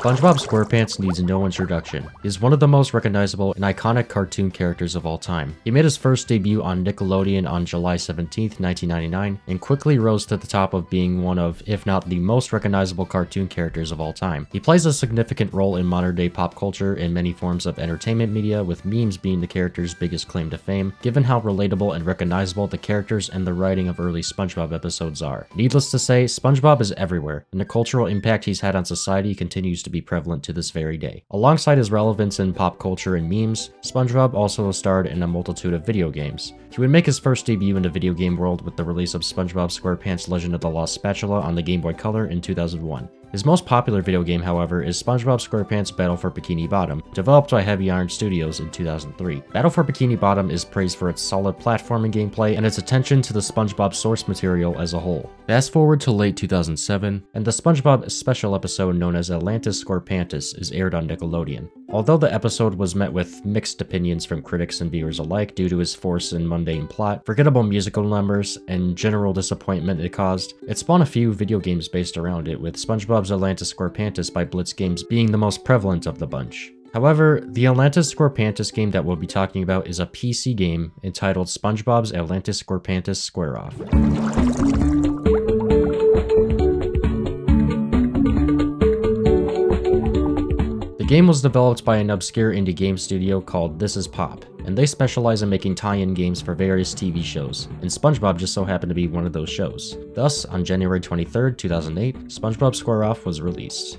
SpongeBob SquarePants needs no introduction. He is one of the most recognizable and iconic cartoon characters of all time. He made his first debut on Nickelodeon on July 17, 1999, and quickly rose to the top of being one of, if not the most recognizable cartoon characters of all time. He plays a significant role in modern-day pop culture and many forms of entertainment media, with memes being the character's biggest claim to fame, given how relatable and recognizable the characters and the writing of early SpongeBob episodes are. Needless to say, SpongeBob is everywhere, and the cultural impact he's had on society continues to be prevalent to this very day. Alongside his relevance in pop culture and memes, SpongeBob also starred in a multitude of video games. He would make his first debut in the video game world with the release of SpongeBob SquarePants Legend of the Lost Spatula on the Game Boy Color in 2001. His most popular video game, however, is SpongeBob SquarePants Battle for Bikini Bottom, developed by Heavy Iron Studios in 2003. Battle for Bikini Bottom is praised for its solid platforming gameplay and its attention to the SpongeBob source material as a whole. Fast forward to late 2007, and the SpongeBob special episode known as Atlantis SquarePantis is aired on Nickelodeon. Although the episode was met with mixed opinions from critics and viewers alike due to its forced and mundane plot, forgettable musical numbers, and general disappointment it caused, it spawned a few video games based around it, with SpongeBob's Atlantis SquarePantis by Blitz Games being the most prevalent of the bunch. However, the Atlantis SquarePantis game that we'll be talking about is a PC game entitled SpongeBob's Atlantis SquarePantis SquareOff. The game was developed by an obscure indie game studio called This Is Pop, and they specialize in making tie-in games for various TV shows, and SpongeBob just so happened to be one of those shows. Thus, on January 23, 2008, SpongeBob SquareOff was released.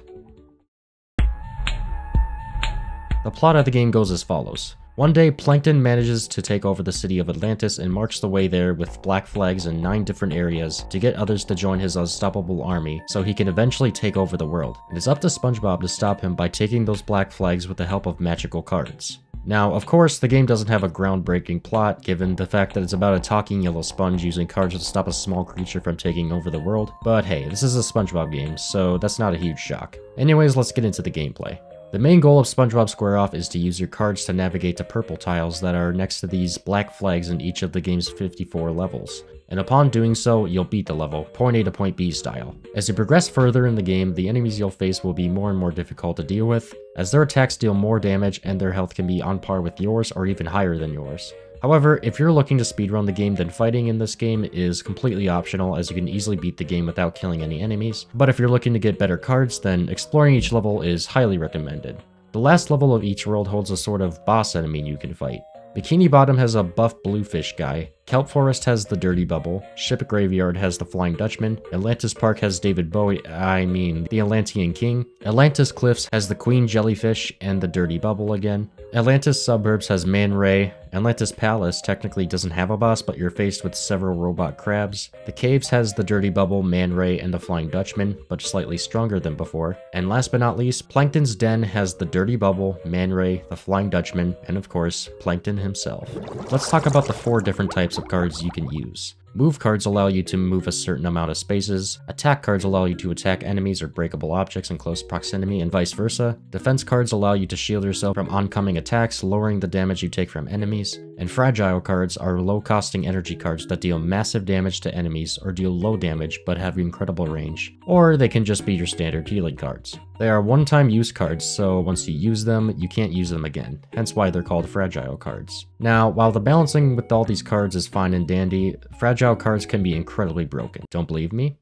The plot of the game goes as follows. One day, Plankton manages to take over the city of Atlantis and marks the way there with black flags in 9 different areas to get others to join his unstoppable army so he can eventually take over the world. It is up to SpongeBob to stop him by taking those black flags with the help of magical cards. Now, of course, the game doesn't have a groundbreaking plot, given the fact that it's about a talking yellow sponge using cards to stop a small creature from taking over the world, but hey, this is a SpongeBob game, so that's not a huge shock. Anyways, let's get into the gameplay. The main goal of SpongeBob SquareOff is to use your cards to navigate to purple tiles that are next to these black flags in each of the game's 54 levels, and upon doing so, you'll beat the level, point A to point B style. As you progress further in the game, the enemies you'll face will be more and more difficult to deal with, as their attacks deal more damage and their health can be on par with yours or even higher than yours. However, if you're looking to speedrun the game, then fighting in this game is completely optional, as you can easily beat the game without killing any enemies. But if you're looking to get better cards, then exploring each level is highly recommended. The last level of each world holds a sort of boss enemy you can fight. Bikini Bottom has a buff bluefish guy, Kelp Forest has the Dirty Bubble, Ship Graveyard has the Flying Dutchman, Atlantis Park has David Bowie, the Atlantean King, Atlantis Cliffs has the Queen Jellyfish and the Dirty Bubble again, Atlantis Suburbs has Man Ray, Atlantis Palace technically doesn't have a boss but you're faced with several robot crabs, the Caves has the Dirty Bubble, Man Ray, and the Flying Dutchman, but slightly stronger than before, and last but not least, Plankton's Den has the Dirty Bubble, Man Ray, the Flying Dutchman, and of course, Plankton himself. Let's talk about the 4 different types of cards you can use. Move cards allow you to move a certain amount of spaces, attack cards allow you to attack enemies or breakable objects in close proximity and vice versa, defense cards allow you to shield yourself from oncoming attacks, lowering the damage you take from enemies, and fragile cards are low-costing energy cards that deal massive damage to enemies or deal low damage but have incredible range, or they can just be your standard healing cards. They are one-time use cards, so once you use them, you can't use them again, hence why they're called fragile cards. Now, while the balancing with all these cards is fine and dandy, fragile cards can be incredibly broken. Don't believe me?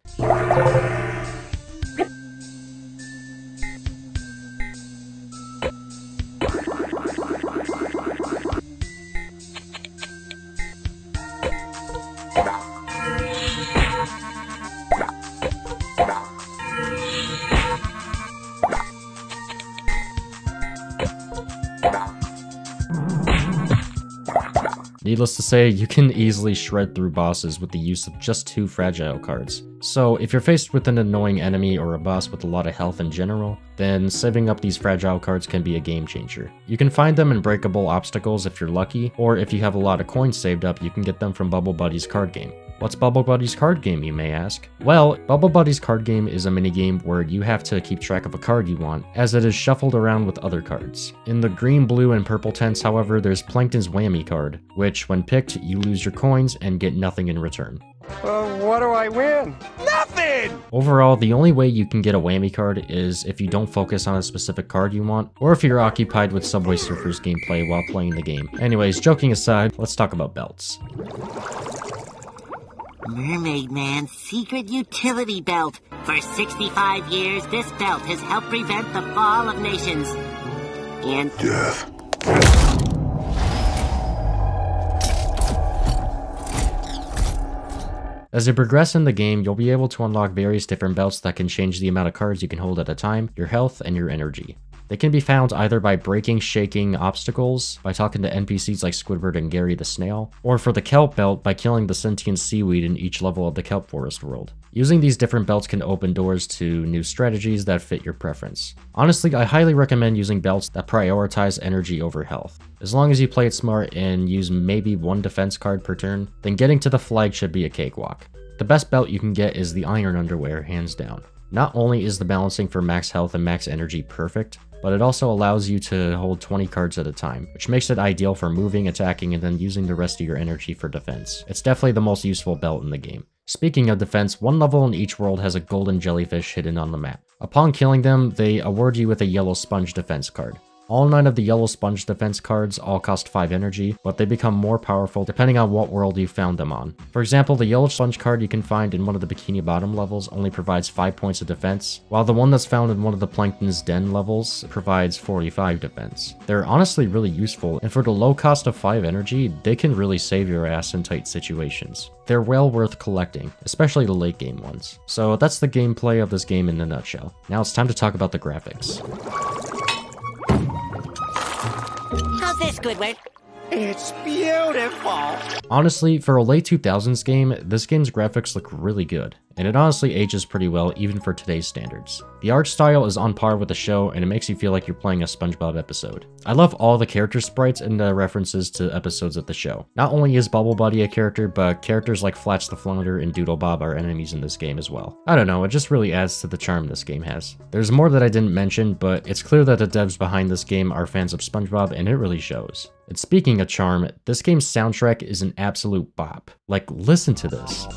Needless to say, you can easily shred through bosses with the use of just 2 fragile cards. So if you're faced with an annoying enemy or a boss with a lot of health in general, then saving up these fragile cards can be a game changer. You can find them in breakable obstacles if you're lucky, or if you have a lot of coins saved up, you can get them from Bubble Buddy's card game. What's Bubble Buddy's card game, you may ask? Well, Bubble Buddy's card game is a minigame where you have to keep track of a card you want, as it is shuffled around with other cards. In the green, blue, and purple tents, however, there's Plankton's Whammy card, which, when picked, you lose your coins and get nothing in return. What do I win? Nothing! again! Overall, the only way you can get a whammy card is if you don't focus on a specific card you want, or if you're occupied with Subway Surfers gameplay while playing the game. Anyways, joking aside, let's talk about belts. Mermaid Man's Secret Utility Belt. For 65 years, this belt has helped prevent the fall of nations. And death. As you progress in the game, you'll be able to unlock various different belts that can change the amount of cards you can hold at a time, your health, and your energy. They can be found either by breaking, shaking obstacles, by talking to NPCs like Squidward and Gary the Snail, or for the kelp belt, by killing the sentient seaweed in each level of the kelp forest world. Using these different belts can open doors to new strategies that fit your preference. Honestly, I highly recommend using belts that prioritize energy over health. As long as you play it smart and use maybe one defense card per turn, then getting to the flag should be a cakewalk. The best belt you can get is the Iron Underwear, hands down. Not only is the balancing for max health and max energy perfect, but it also allows you to hold 20 cards at a time, which makes it ideal for moving, attacking, and then using the rest of your energy for defense. It's definitely the most useful belt in the game. Speaking of defense, one level in each world has a golden jellyfish hidden on the map. Upon killing them, they award you with a yellow sponge defense card. All 9 of the yellow sponge defense cards all cost 5 energy, but they become more powerful depending on what world you found them on. For example, the yellow sponge card you can find in one of the Bikini Bottom levels only provides 5 points of defense, while the one that's found in one of the Plankton's Den levels provides 45 defense. They're honestly really useful, and for the low cost of 5 energy, they can really save your ass in tight situations. They're well worth collecting, especially the late game ones. So that's the gameplay of this game in a nutshell. Now it's time to talk about the graphics. Squidward. It's beautiful. Honestly, for a late 2000s game, this game's graphics look really good, and it honestly ages pretty well even for today's standards. The art style is on par with the show, and it makes you feel like you're playing a SpongeBob episode. I love all the character sprites and the references to episodes of the show. Not only is Bubble Buddy a character, but characters like Flatch the Flounder and Doodle Bob are enemies in this game as well. I don't know, it just really adds to the charm this game has. There's more that I didn't mention, but it's clear that the devs behind this game are fans of SpongeBob, and it really shows. And speaking of charm, this game's soundtrack is an absolute bop. Like, listen to this.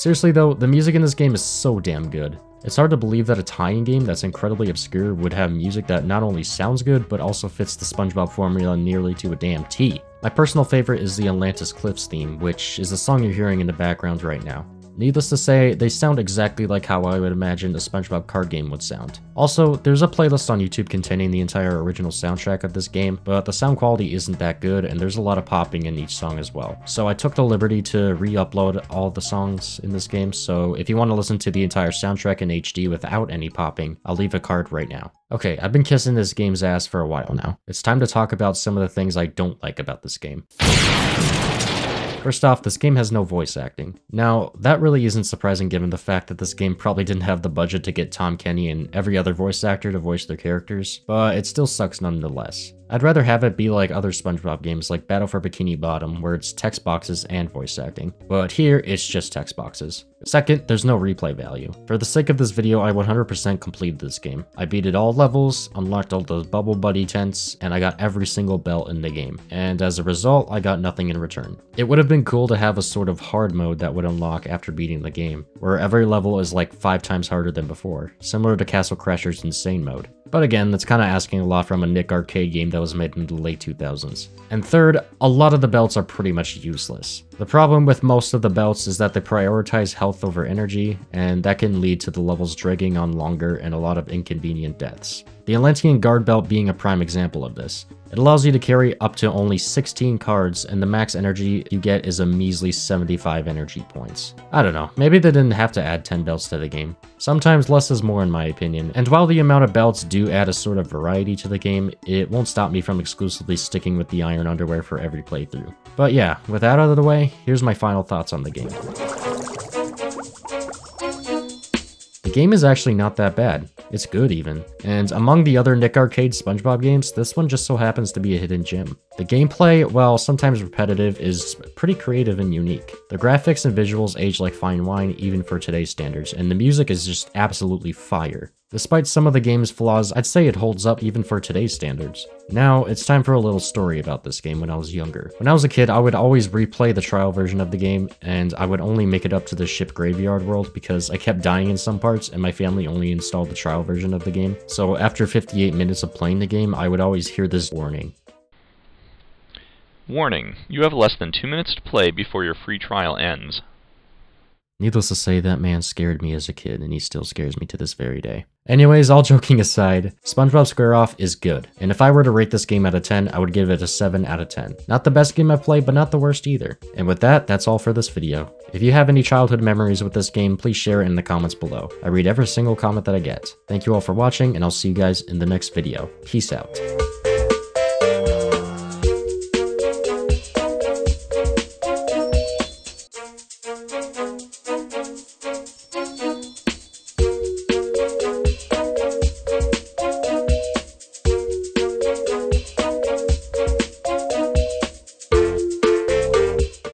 Seriously though, the music in this game is so damn good. It's hard to believe that a tie-in game that's incredibly obscure would have music that not only sounds good, but also fits the SpongeBob formula nearly to a damn T. My personal favorite is the Atlantis Cliffs theme, which is the song you're hearing in the background right now. Needless to say, they sound exactly like how I would imagine a SpongeBob card game would sound. Also, there's a playlist on YouTube containing the entire original soundtrack of this game, but the sound quality isn't that good, and there's a lot of popping in each song as well. So I took the liberty to re-upload all the songs in this game, so if you want to listen to the entire soundtrack in HD without any popping, I'll leave a card right now. Okay, I've been kissing this game's ass for a while now. It's time to talk about some of the things I don't like about this game. First off, this game has no voice acting. Now, that really isn't surprising given the fact that this game probably didn't have the budget to get Tom Kenny and every other voice actor to voice their characters, but it still sucks nonetheless. I'd rather have it be like other SpongeBob games like Battle for Bikini Bottom, where it's text boxes and voice acting, but here it's just text boxes. Second, there's no replay value. For the sake of this video, I 100% completed this game. I beat it all levels, unlocked all those Bubble Buddy tents, and I got every single belt in the game, and as a result, I got nothing in return. It would have been cool to have a sort of hard mode that would unlock after beating the game, where every level is like 5 times harder than before, similar to Castle Crashers' Insane mode. But again, that's kind of asking a lot from a Nick Arcade game that was made in the late 2000s. And third, a lot of the belts are pretty much useless. The problem with most of the belts is that they prioritize health over energy, and that can lead to the levels dragging on longer and a lot of inconvenient deaths. The Atlantean Guard Belt being a prime example of this. It allows you to carry up to only 16 cards, and the max energy you get is a measly 75 energy points. I don't know, maybe they didn't have to add 10 belts to the game. Sometimes less is more in my opinion, and while the amount of belts do add a sort of variety to the game, it won't stop me from exclusively sticking with the iron underwear for every playthrough. But yeah, with that out of the way, here's my final thoughts on the game. The game is actually not that bad. It's good even. And among the other Nick Arcade SpongeBob games, this one just so happens to be a hidden gem. The gameplay, while sometimes repetitive, is pretty creative and unique. The graphics and visuals age like fine wine even for today's standards, and the music is just absolutely fire. Despite some of the game's flaws, I'd say it holds up even for today's standards. Now, it's time for a little story about this game when I was younger. When I was a kid, I would always replay the trial version of the game, and I would only make it up to the ship graveyard world because I kept dying in some parts, and my family only installed the trial version of the game. So after 58 minutes of playing the game, I would always hear this warning. Warning, you have less than 2 minutes to play before your free trial ends. Needless to say, that man scared me as a kid, and he still scares me to this very day. Anyways, all joking aside, SpongeBob SquareOff is good, and if I were to rate this game out of 10, I would give it a 7 out of 10. Not the best game I've played, but not the worst either. And with that, that's all for this video. If you have any childhood memories with this game, please share it in the comments below. I read every single comment that I get. Thank you all for watching, and I'll see you guys in the next video. Peace out.